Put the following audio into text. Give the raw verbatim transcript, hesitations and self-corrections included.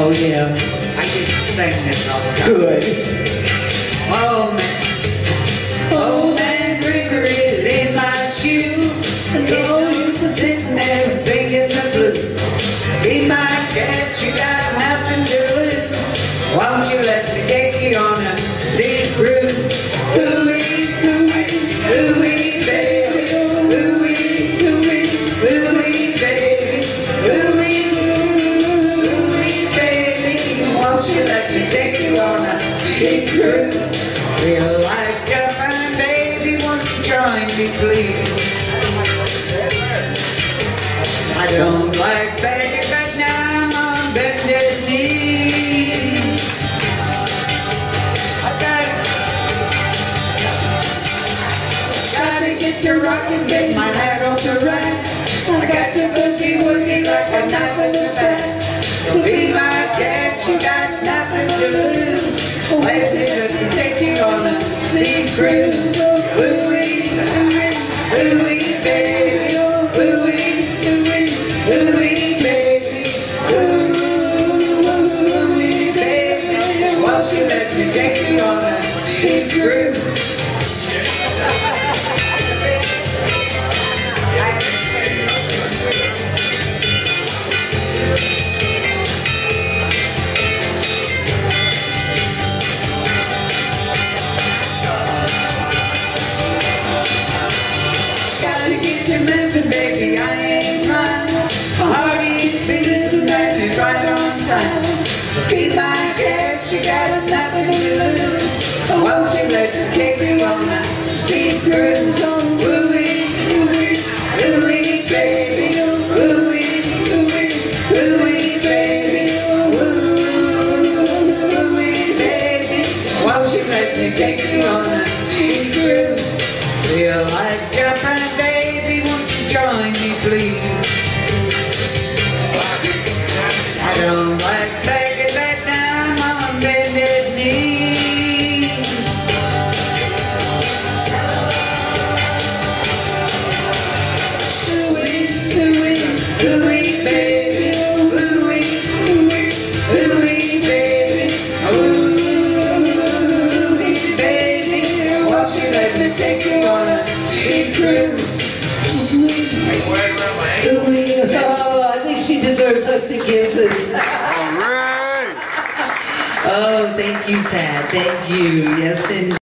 Oh, yeah. I just sing this all the time. Good. Oh, man. Oh, that greenery in my shoe. No use to sit there singing the blues. Be my guest, you got nothing to lose. Won't you let me take you on a sea cruise? Ooh-wee, ooh-wee, ooh-wee, baby. Ooh-wee, ooh-wee, ooh-wee, baby. Ooh-wee, ooh-wee, ooh-wee, baby. Won't you let me take you on a sea cruise? We'll like a fine baby, won't you join me, please? I don't like begging, but now I'm on bended knees. I gotta, gotta get to rockin', get my hat on the rack. I got to boogie woogie like a knife in the back. So be my guest, you got nothing to lose. Let me just take you on a sea cruise. Ooh-wee, ooh-wee, ooh-wee, baby. Ooh-wee. Ooh-wee, baby, ooh-wee, baby, won't you let me take you on a sea cruise? Gotta get your moving, baby, I ain't mine. Be my guest, you got nothing to lose. So won't you let me take you on a sea cruise? Ooh-wee, ooh-wee, ooh-wee, baby. Ooh-wee, ooh-wee, ooh-wee, baby. Ooh-wee, ooh-wee, baby. Won't you let me take you on a sea cruise? We'll like your fine baby, won't you join me, please? I don't like that. Ooh-wee, baby, ooh-wee, ooh-wee, ooh-wee, baby, ooh-wee, baby, won't you let me take you on a sea cruise? Ooh-wee, oh, I think she deserves hugs and kisses. All right. Oh, thank you, Pat, thank you, yes, indeed.